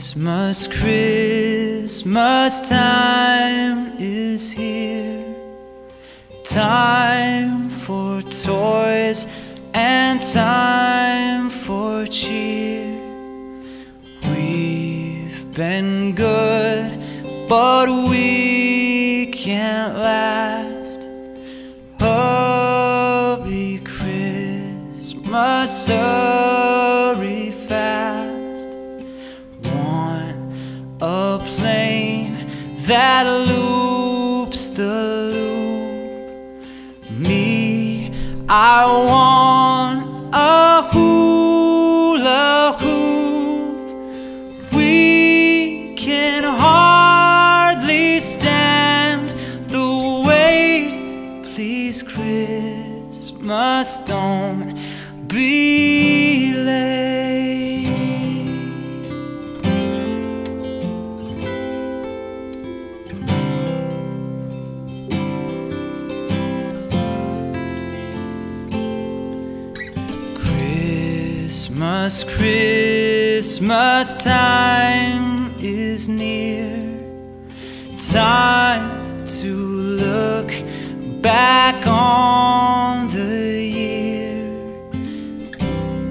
Christmas time is here. Time for toys and time for cheer. We've been good, but we can't last. Hurry, Christmas, hurry fast. Want a plane that loops the loop. Me, I want a hula hoop. We can hardly stand the weight. Please, Christmas, don't be late. Christmas time is near. Time to look back on the year.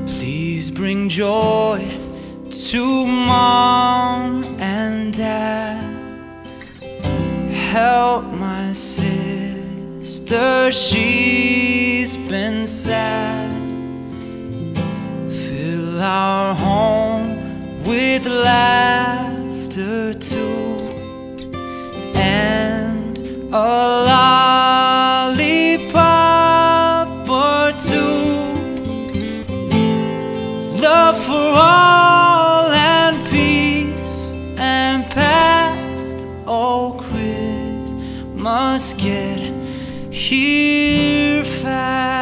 Please bring joy to mom and dad. Help my sister, she's been sad. Fill our home with laughter too, and a lollipop or two. Love for all and peace and past. Oh, Christmas, get here fast.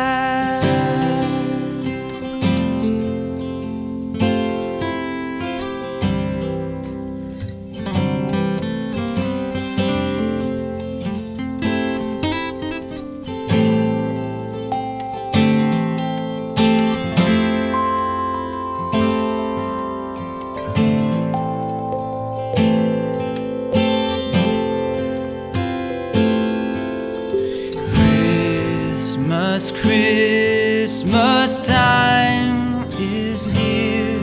Christmas time is here.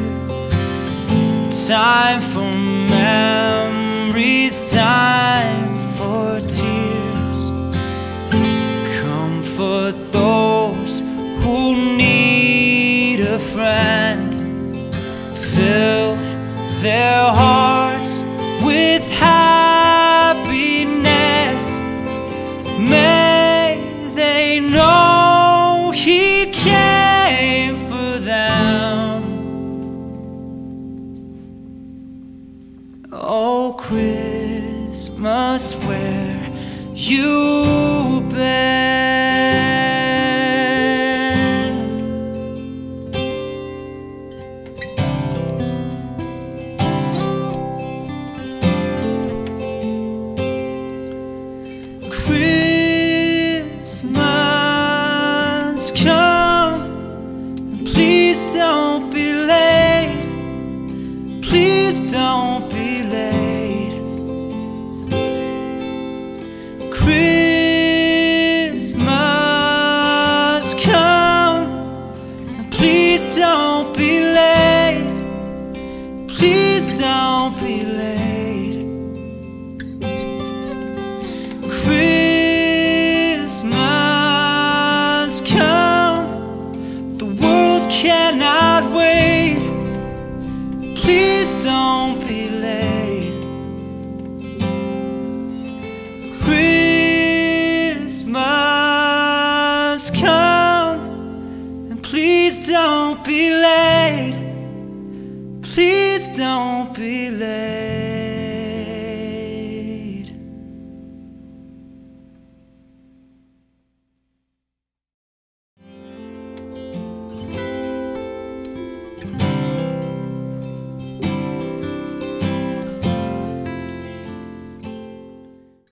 Time for memories, time for tears. Comfort those who need a friend. Fill their hearts with happiness. May they know He came for them. Oh, Christmas, where you been. Come, please don't be late. Please don't be late. Christmas, come, please don't be late. Please don't be late. Christmas, come. Cannot wait. Please don't be late. Christmas, come, and please don't be late. Please don't be late.